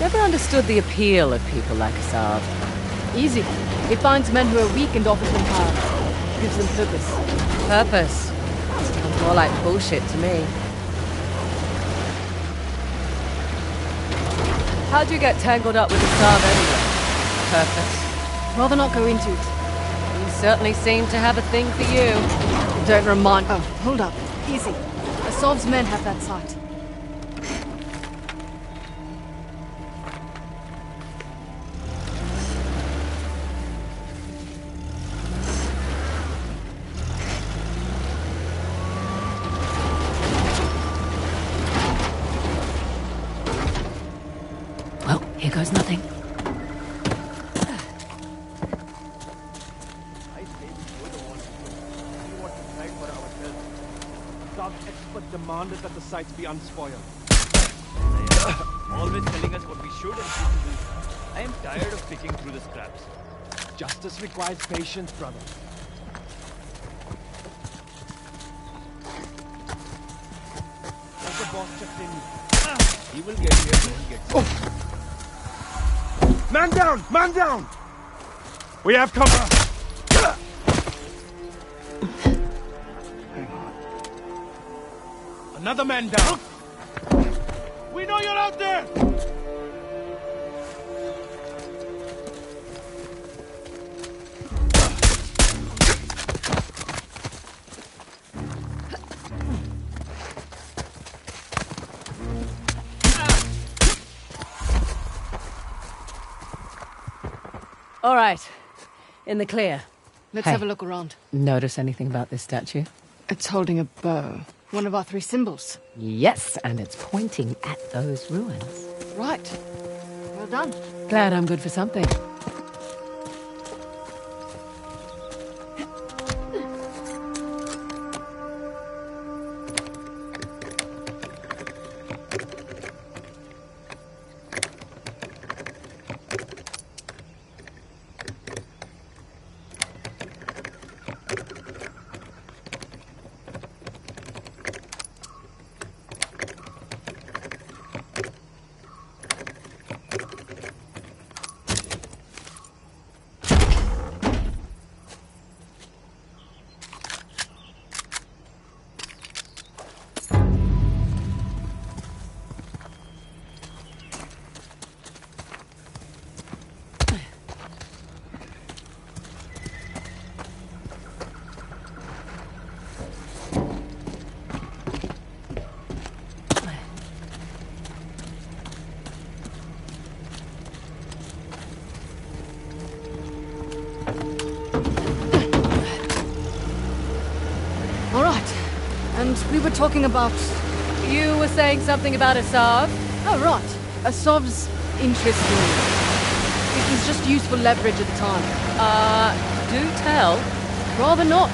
Never understood the appeal of people like Asav. Easy. It finds men who are weak and offers them power. Gives them purpose. Purpose? Sounds more like bullshit to me. How'd you get tangled up with Asav anyway? Purpose? Rather not go into it. Certainly seem to have a thing for you. Don't remind— Oh, hold up. Easy. Asov's men have that sight. Well, here goes nothing. Demanded that the sites be unspoiled. They are always telling us what we should and shouldn't do. I am tired of picking through the scraps. Justice requires patience, brother. There's a boss checked in. He will get here when he gets here. Man down! Man down! We have cover! Another man down. We know you're out there! All right. In the clear. Let's have a look around. Notice anything about this statue? It's holding a bow. One of our three symbols. Yes, and it's pointing at those ruins. Right. Well done. Glad I'm good for something. We were talking about... You were saying something about Asav? Oh, right. Asav's interesting. It was just useful leverage at the time. Do tell. Rather not.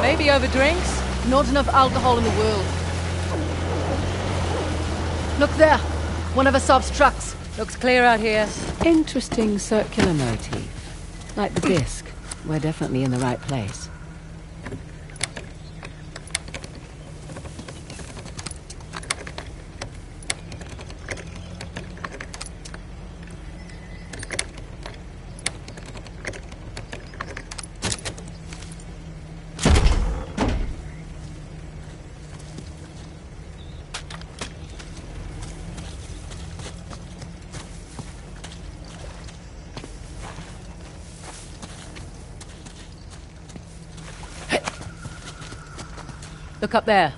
Maybe over drinks. Not enough alcohol in the world. Look there. One of Asav's trucks. Looks clear out here. Interesting circular motif. Like the disc. We're definitely in the right place. Look up there.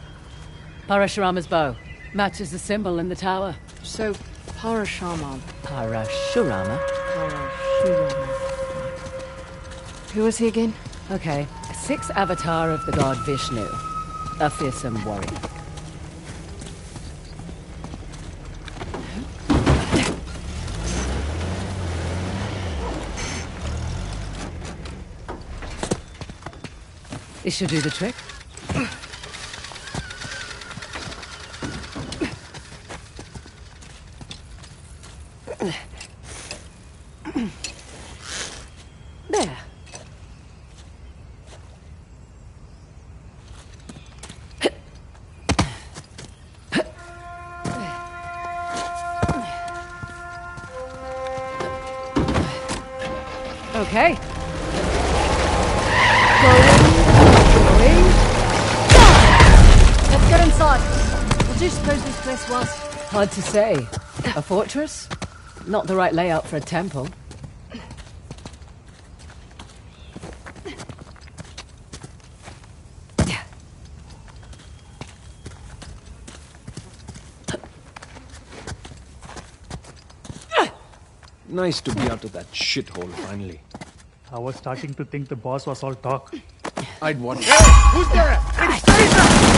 Parashurama's bow. Matches the symbol in the tower. So, Parashurama. Parashurama? Parashurama. Who was he again? Okay. A sixth avatar of the god Vishnu. A fearsome warrior. This should do the trick. Okay. Going. Let's get inside. What do you suppose this place was? Hard to say. A fortress? Not the right layout for a temple. Nice to be out of that shithole finally. I was starting to think the boss was all talk. I'd want it. Hey, who's there? It's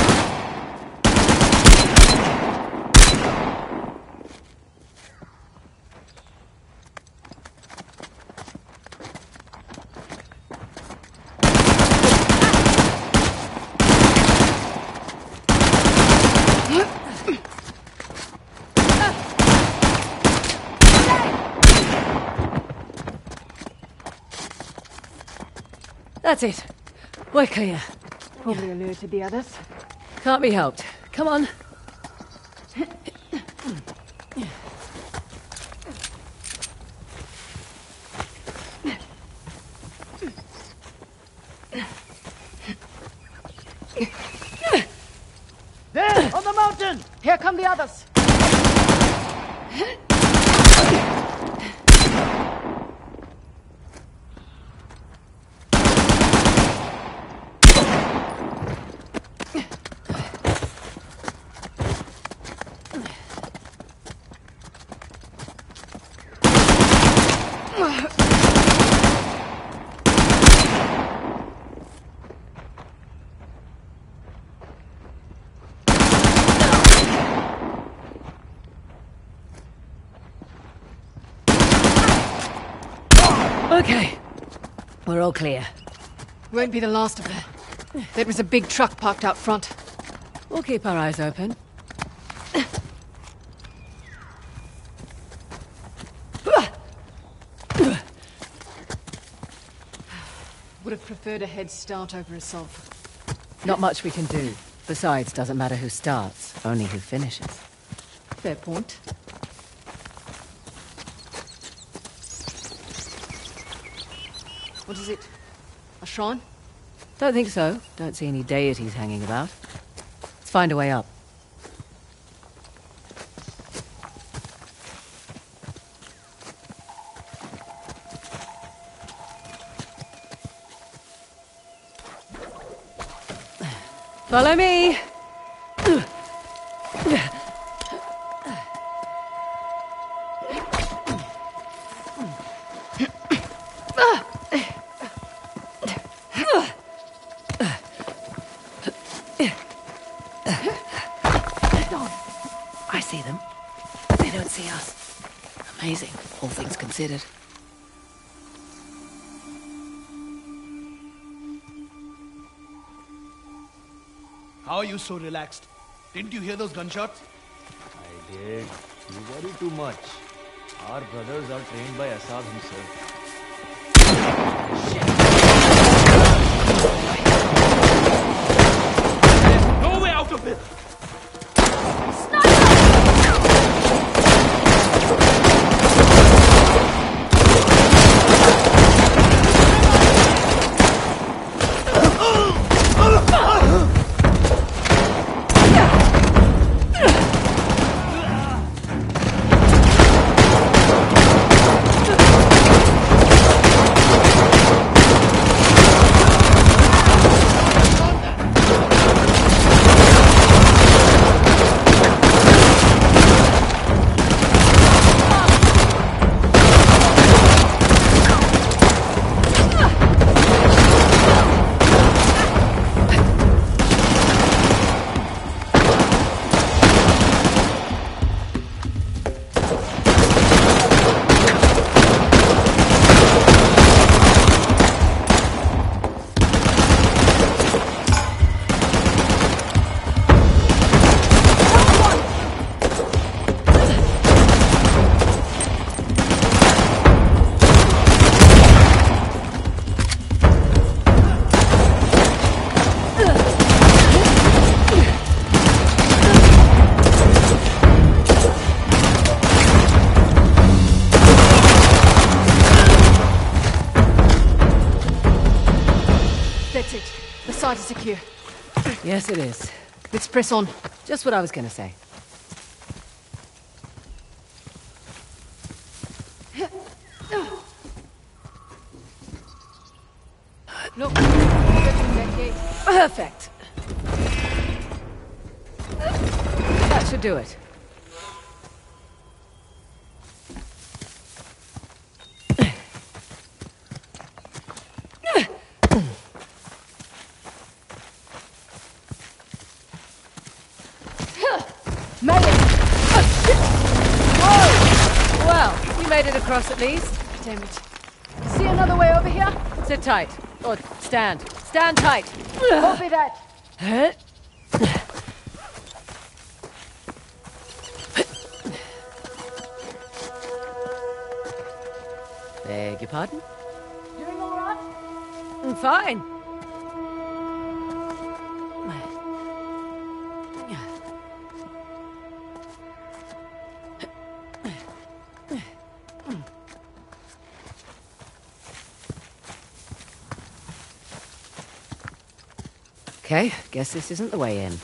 That's it. We're clear. Probably alerted the others. Can't be helped. Come on. There! On the mountain! Here come the others! Okay, we're all clear. Won't be the last of her. There was a big truck parked out front. We'll keep our eyes open. Would have preferred a head start over Asav. Not much we can do. Besides, doesn't matter who starts, only who finishes. Fair point. What is it? A shrine? Don't think so. Don't see any deities hanging about. Let's find a way up. Follow me! Considered. How are you so relaxed? Didn't you hear those gunshots? I did. You worry too much. Our brothers are trained by Asav himself. Shit! There's no way out of it! hard to secure. Yes, it is. Let's press on. Just what I was gonna say. Look, perfect. That should do it. Across at least. Damn it. See another way over here? Sit tight. Or stand. Stand tight. Copy that. Huh? Beg your pardon? Doing all right? I'm fine. Okay, guess this isn't the way in.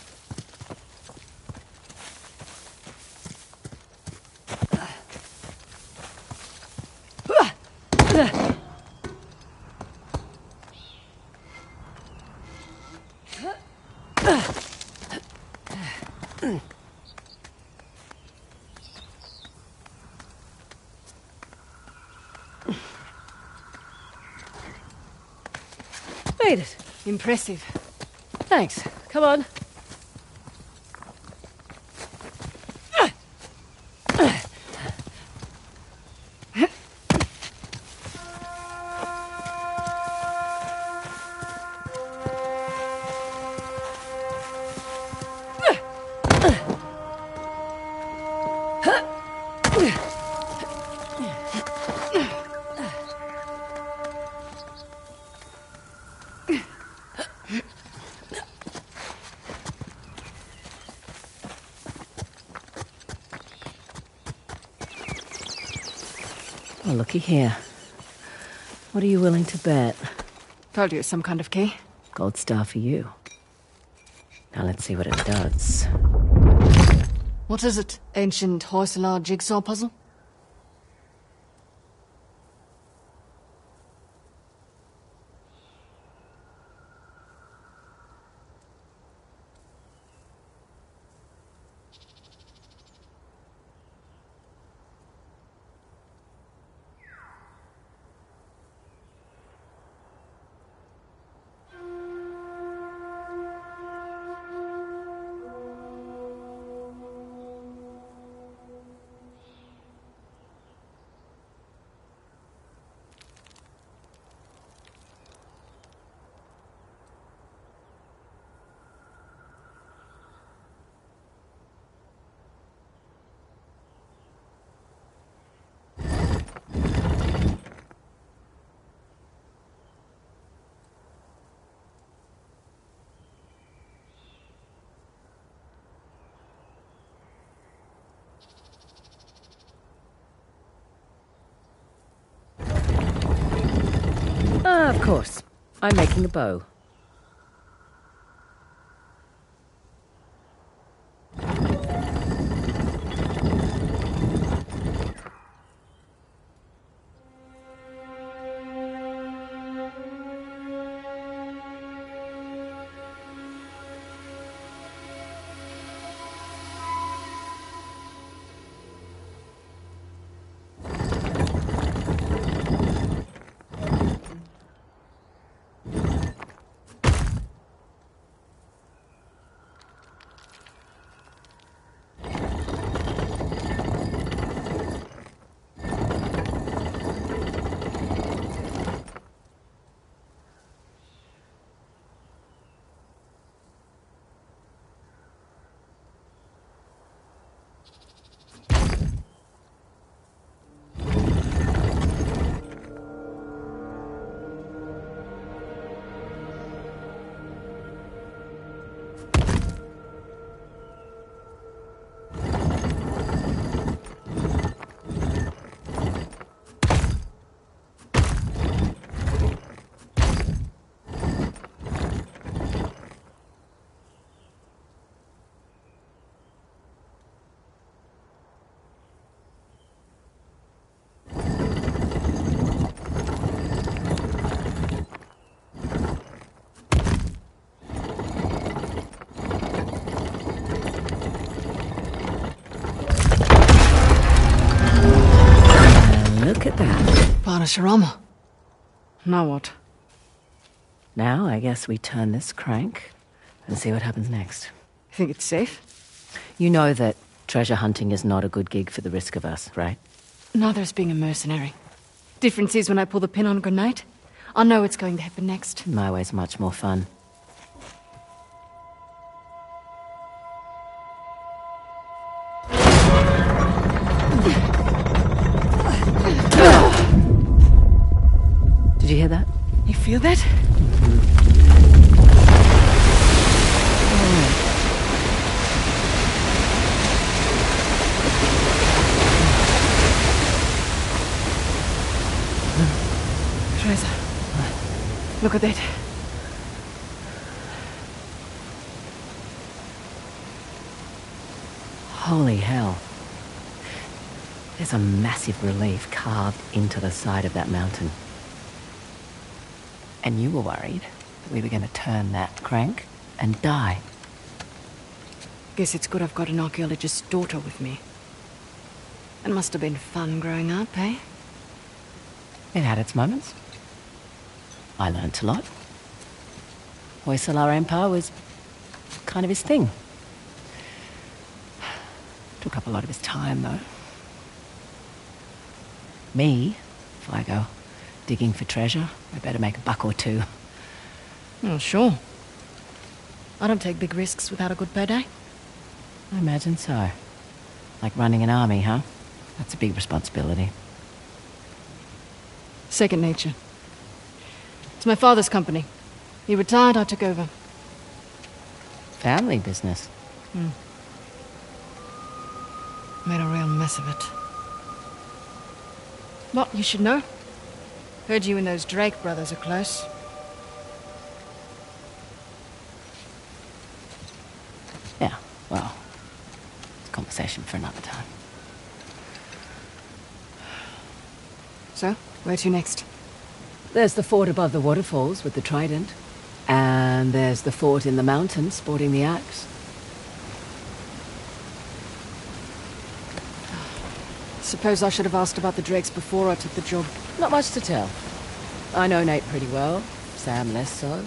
Made it. Impressive. Thanks. Come on. Oh, looky here. What are you willing to bet? Told you it's some kind of key. Gold star for you. Now let's see what it does. What is it? Ancient Hoysala jigsaw puzzle? Of course. I'm making a bow. at that. Parashurama. Now what? Now I guess we turn this crank and see what happens next. You think it's safe? You know that treasure hunting is not a good gig for the risk of us, right? Neither is being a mercenary. Difference is when I pull the pin on a grenade, I know what's going to happen next. My way's much more fun. Did you hear that? You feel that? Look at that. Holy hell. There's a massive relief carved into the side of that mountain. And you were worried that we were going to turn that crank and die. Guess it's good I've got an archaeologist's daughter with me. It must have been fun growing up, eh? It had its moments. I learnt a lot. Hoysala Empire was kind of his thing. Took up a lot of his time, though. Me, if I go digging for treasure, I better make a buck or two. Well, sure. I don't take big risks without a good payday. I imagine so. Like running an army, huh? That's a big responsibility. Second nature. It's my father's company. He retired, I took over. Family business? Mm. Made a real mess of it. What, you should know? Heard you and those Drake brothers are close. Yeah, well, it's a conversation for another time. So, where to next? There's the fort above the waterfalls with the trident. And there's the fort in the mountains sporting the axe. Suppose I should have asked about the Drakes before I took the job. Not much to tell. I know Nate pretty well, Sam less so.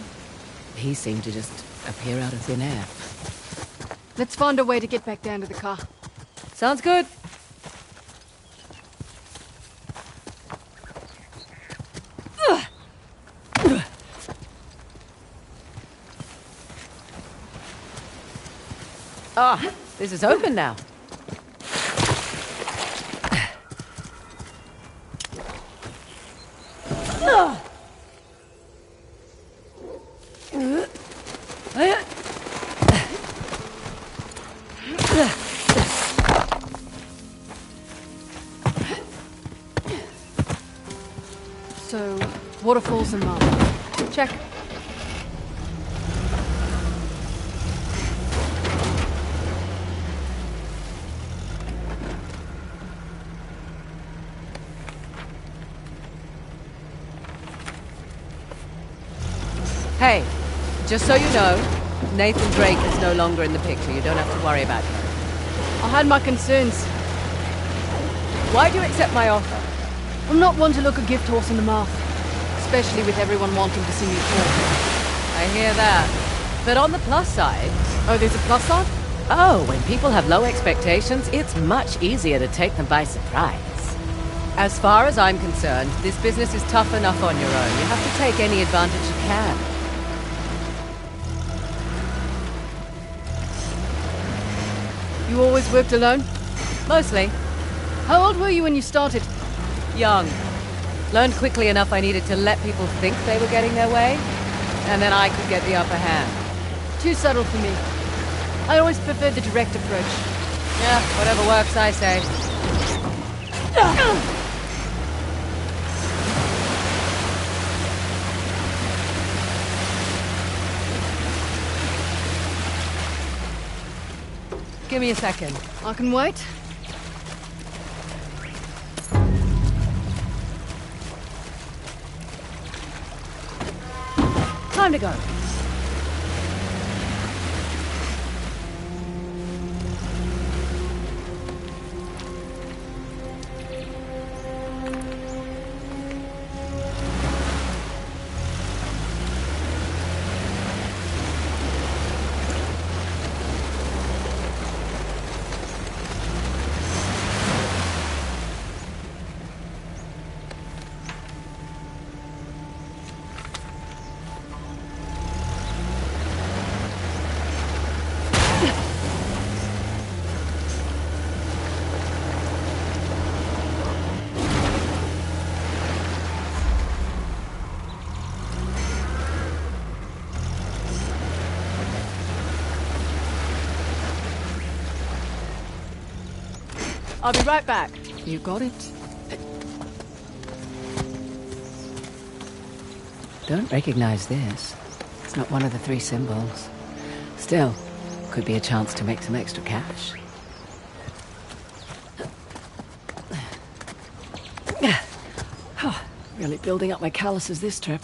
He seemed to just appear out of thin air. Let's find a way to get back down to the car. Sounds good. Ah, this is open now. So, waterfalls and mountains. Check. Hey, just so you know, Nathan Drake is no longer in the picture. You don't have to worry about him. I had my concerns. Why do you accept my offer? I'm not one to look a gift horse in the mouth, especially with everyone wanting to see me fall. I hear that. But on the plus side... Oh, there's a plus side? Oh, when people have low expectations, it's much easier to take them by surprise. As far as I'm concerned, this business is tough enough on your own. You have to take any advantage you can. You always worked alone? Mostly. How old were you when you started? Young. Learned quickly enough I needed to let people think they were getting their way, and then I could get the upper hand. Too subtle for me. I always preferred the direct approach. Yeah, whatever works, I say. Give me a second. I can wait. Time to go. I'll be right back. You got it. Don't recognize this. It's not one of the three symbols. Still, could be a chance to make some extra cash. Oh, really building up my calluses this trip.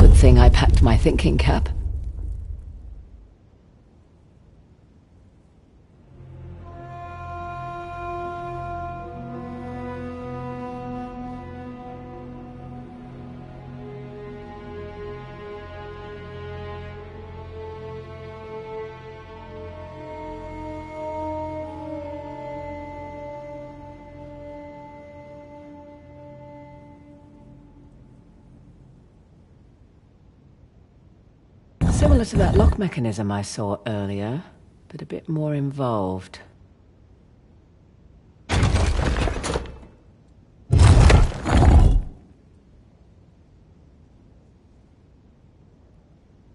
Good thing I packed my thinking cap. Similar to that lock mechanism I saw earlier, but a bit more involved.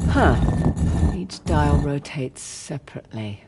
Huh. Each dial rotates separately.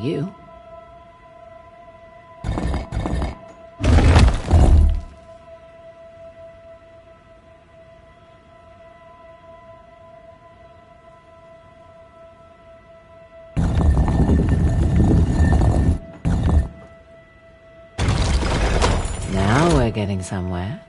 to you. Now we're getting somewhere.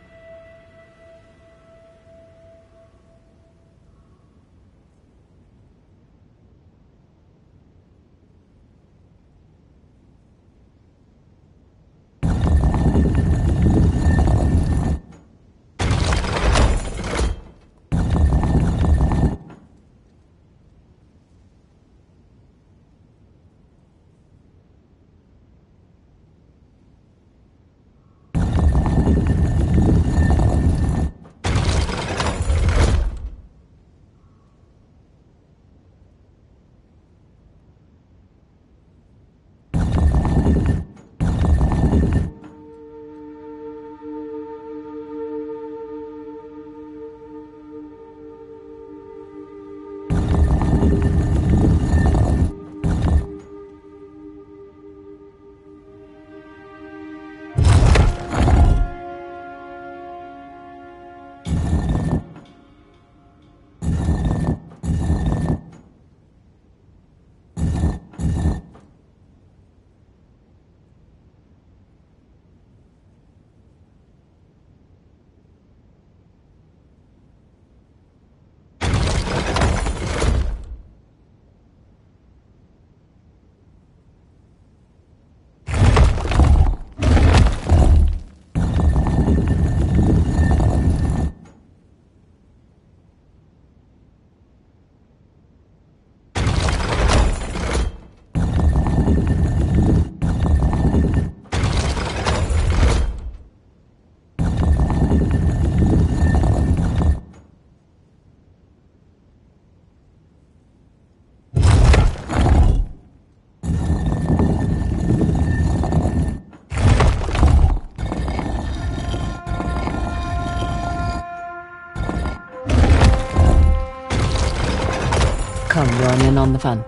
Come join in on the fun.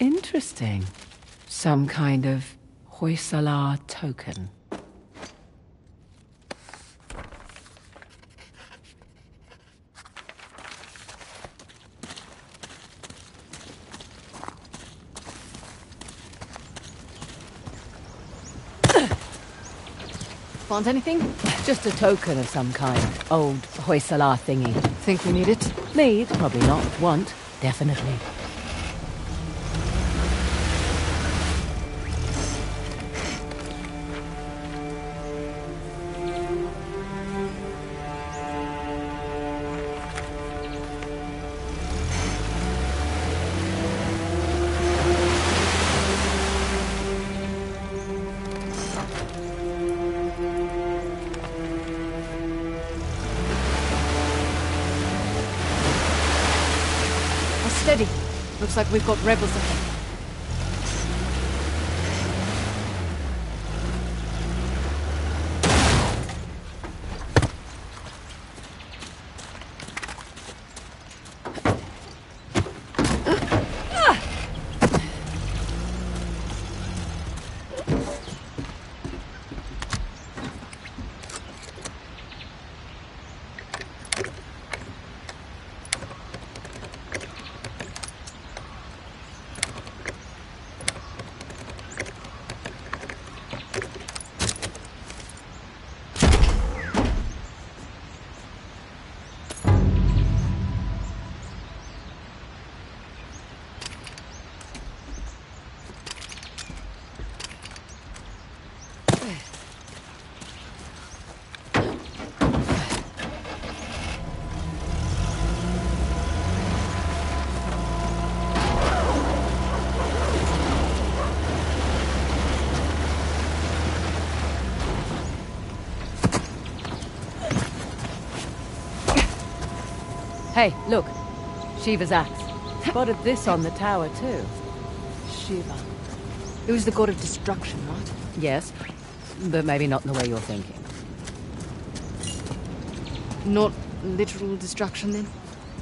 Interesting. Some kind of Hoysala token. Want anything? Just a token of some kind. Old Hoysala thingy. Think we need it? Need? Probably not. Want? Definitely. Looks like we've got rebels ahead. Hey, look. Shiva's axe. Spotted this on the tower, too. Shiva. It was the god of destruction, right? Yes, but maybe not in the way you're thinking. Not literal destruction, then?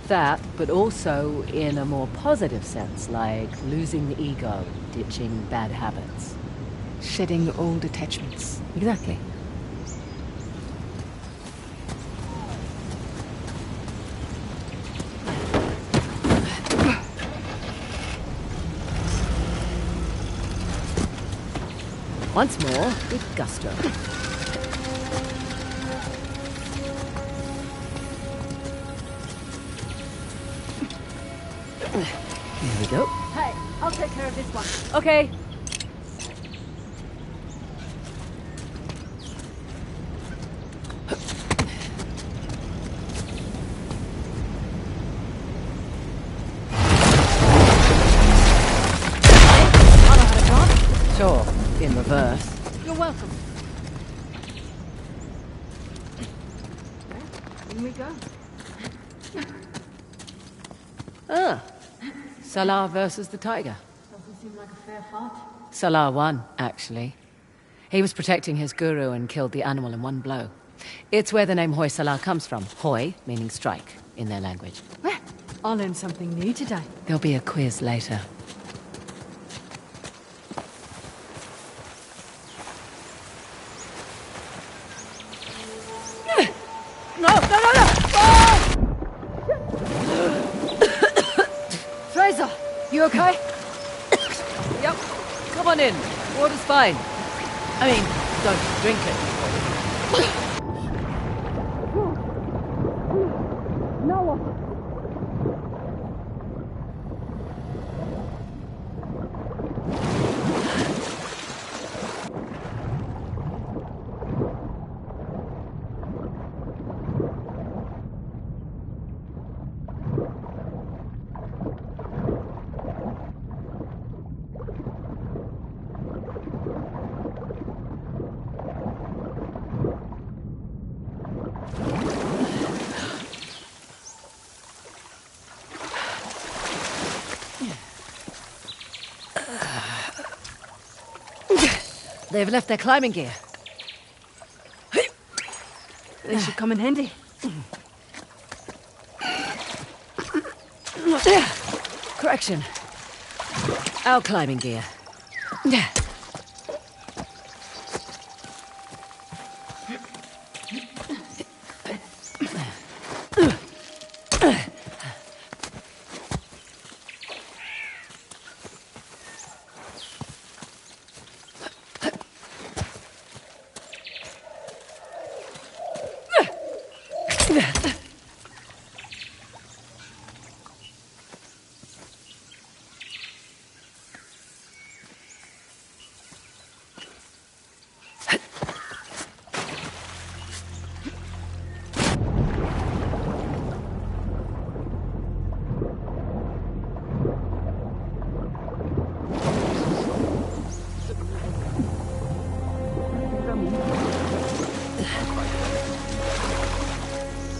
That, but also in a more positive sense, like losing the ego, ditching bad habits. Shedding old attachments. Exactly. Once more, with gusto. There we go. Hey, I'll take care of this one. Okay. Salah versus the tiger. Doesn't seem like a fair fight. Salah won, actually. He was protecting his guru and killed the animal in one blow. It's where the name Hoysala comes from. Hoy, meaning strike, in their language. Well, I'll learn something new today. There'll be a quiz later. You okay? Yep. Come on in. Water's fine. I mean, don't drink it. No they've left their climbing gear. They should come in handy. Correction. Our climbing gear.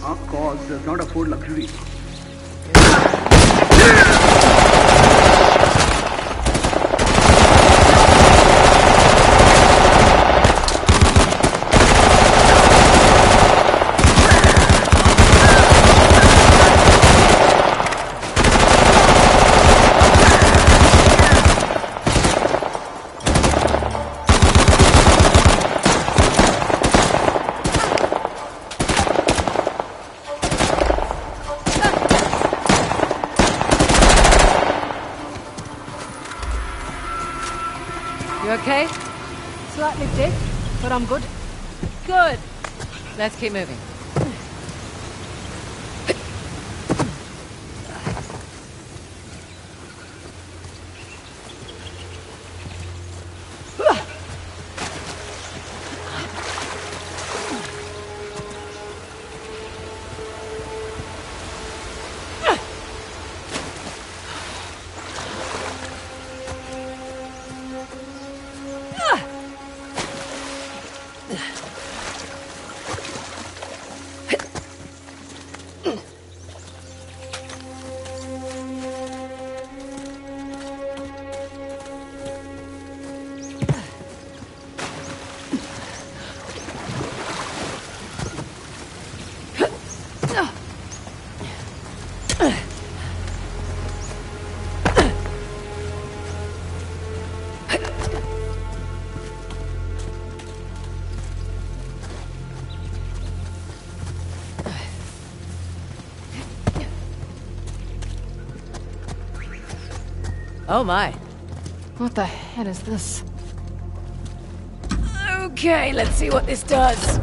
Our cause does not afford luxury. okay? Slightly dead, but I'm good. Good. Let's keep moving. Oh my. What the hell is this? Okay, let's see what this does.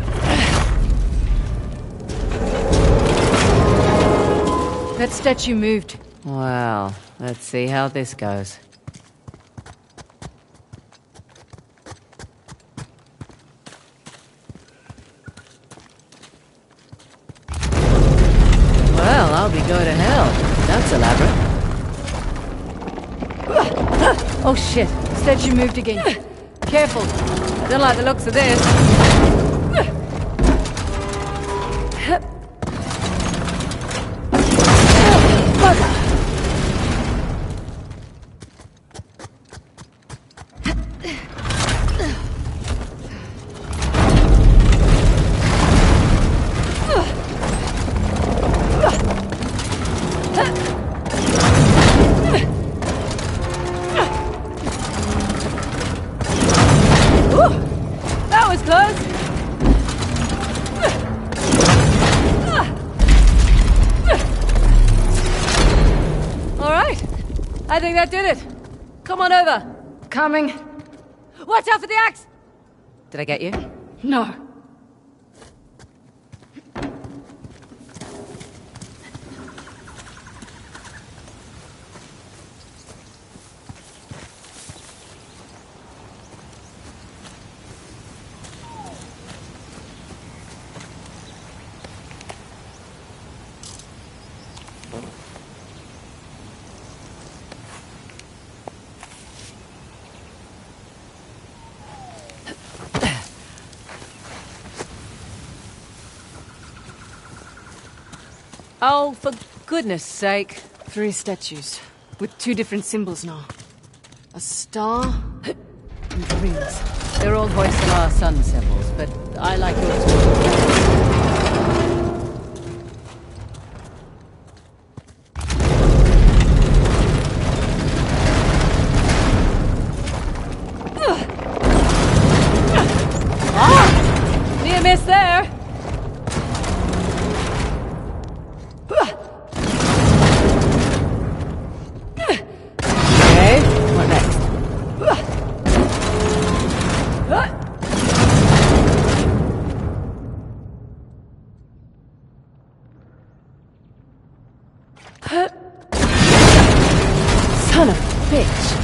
That statue moved. Well, let's see how this goes. Well, I'll be going to hell. That's elaborate. Oh shit, statue moved again. Careful, I don't like the looks of this. I think that did it. Come on over. Coming. Watch out for the axe! Did I get you? No. Oh, for goodness sake. 3 statues, with 2 different symbols now. A star and rings. They're all Hoysala sun symbols, but I like yours too. Ah! Near miss there! Son of a bitch!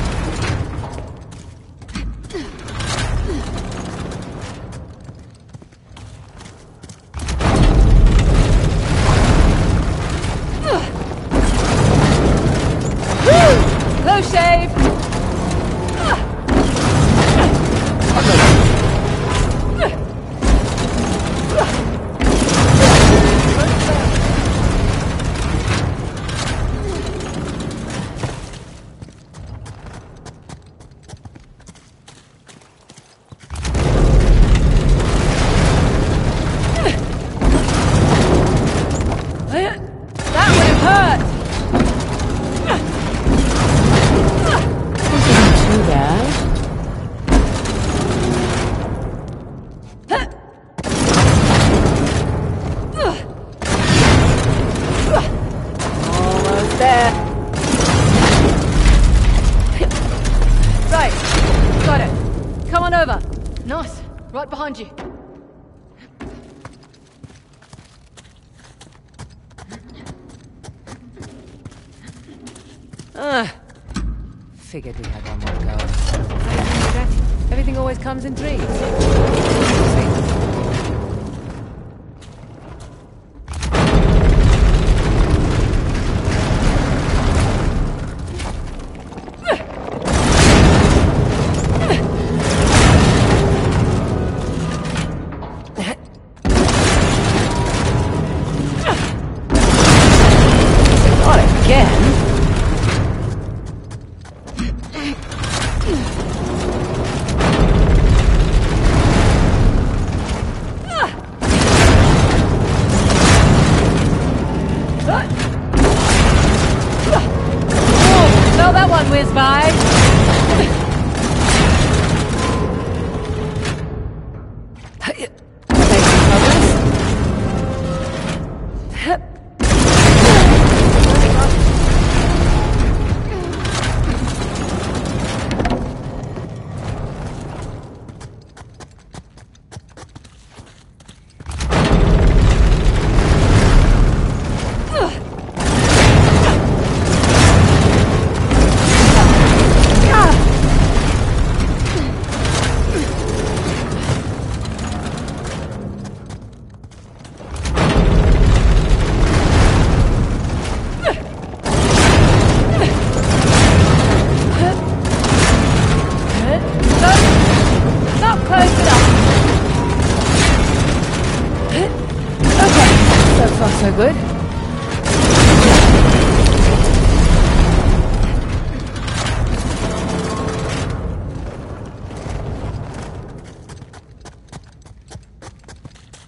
Right, got it. Figured we had one more go. Everything always comes in threes.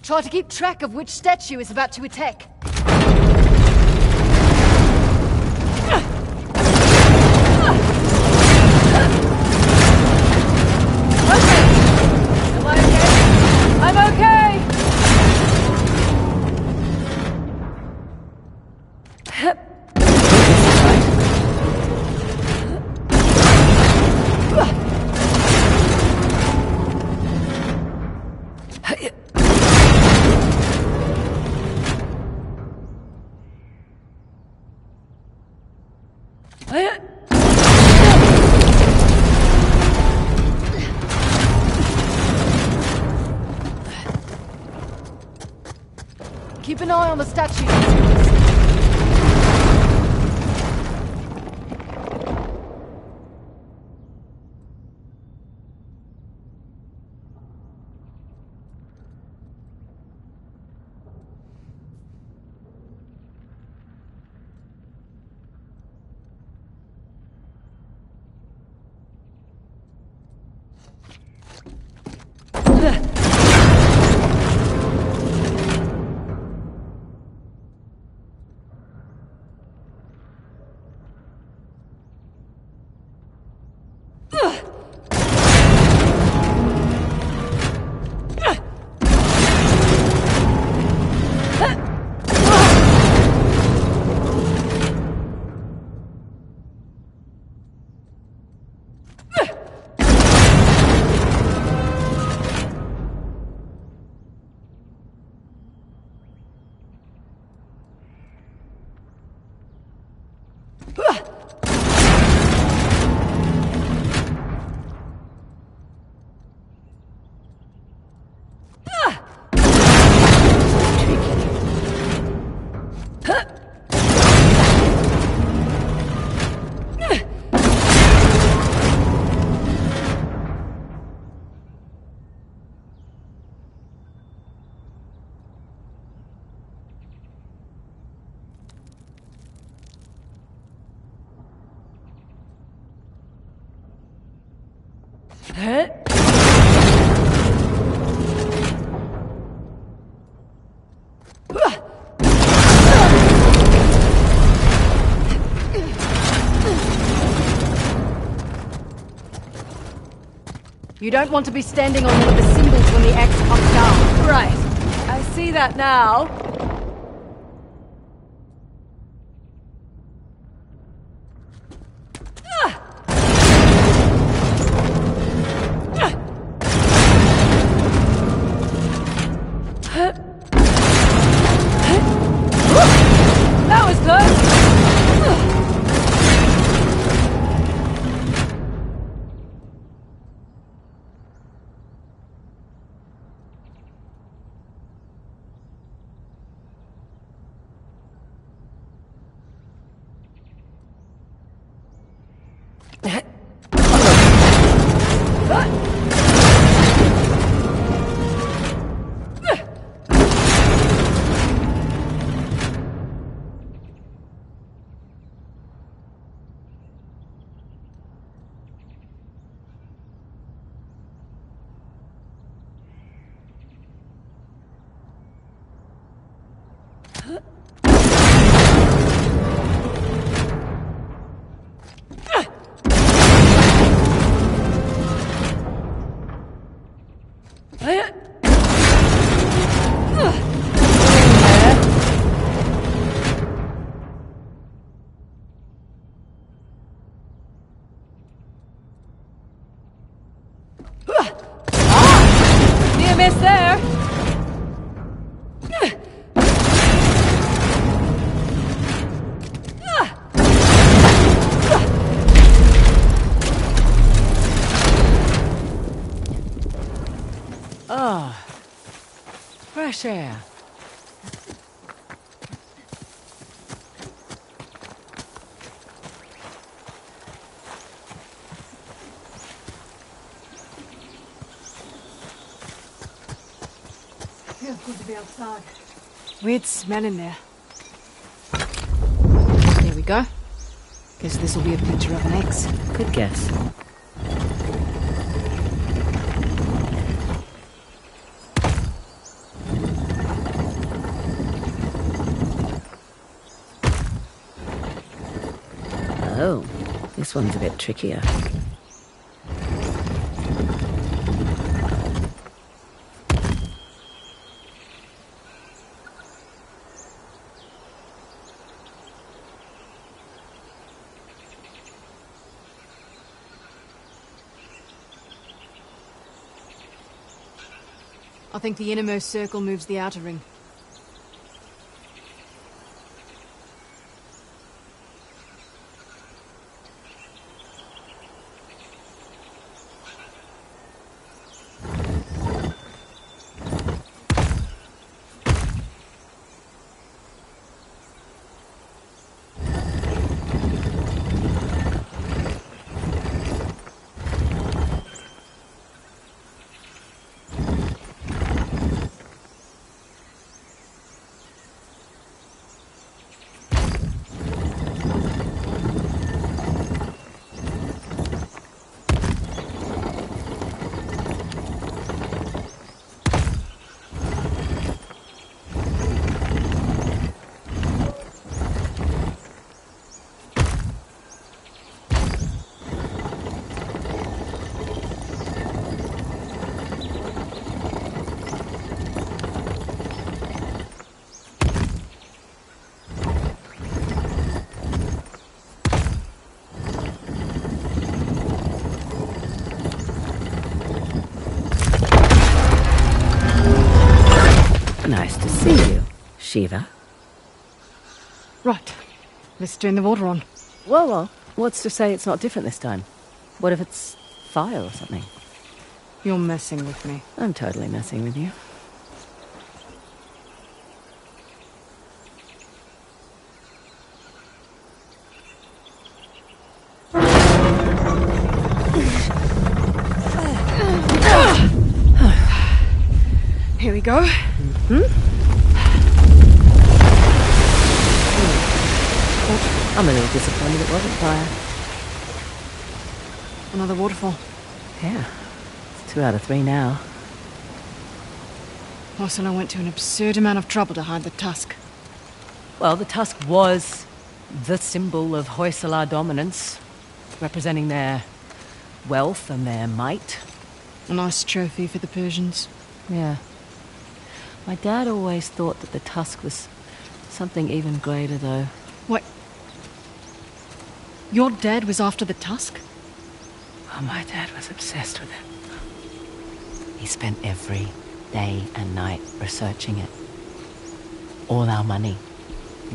Try to keep track of which statue is about to attack. Keep an eye on the statues. You don't want to be standing on one of the symbols when the axe comes down. Right. I see that now. That was good. Share. Feels good to be outside. Weird smell in there. There we go. Guess this will be a picture of an ex. Good guess. Oh, this one's a bit trickier. I think the innermost circle moves the outer ring. Shiva. Right. Let's turn the water on. Well, what's to say it's not different this time? What if it's fire or something? You're messing with me. I'm totally messing with you. Here we go. Mm-hmm. I'm a little disappointed it wasn't fire. Another waterfall. Yeah. It's 2 out of 3 now. Hoysala went to an absurd amount of trouble to hide the tusk. Well, the tusk was the symbol of Hoysala dominance, representing their wealth and their might. A nice trophy for the Persians. Yeah. My dad always thought that the tusk was something even greater, though. What? Your dad was after the tusk? Oh, my dad was obsessed with it. He spent every day and night researching it. All our money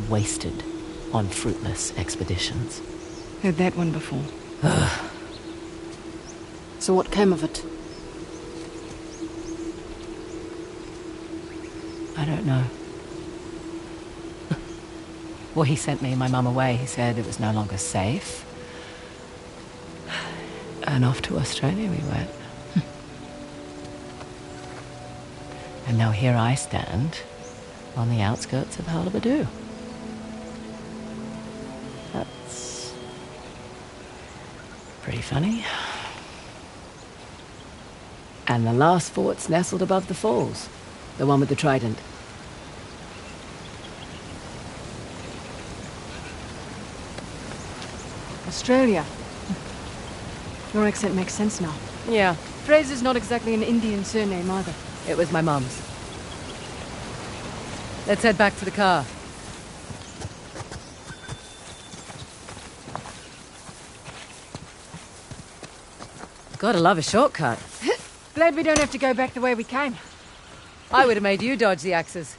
wasted on fruitless expeditions. Heard that one before. Ugh. So what came of it? I don't know. Well, he sent me and my mum away. He said it was no longer safe. and off to Australia we went. And now here I stand on the outskirts of Hallabadu. That's pretty funny. And the last fort's nestled above the falls, the one with the trident. Australia. Your accent makes sense now. Yeah. Fraser's not exactly an Indian surname either. It was my mum's. Let's head back to the car. Gotta love a shortcut. Glad we don't have to go back the way we came. I would have made you dodge the axes.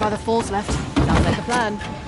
By the falls left. Sounds like a plan.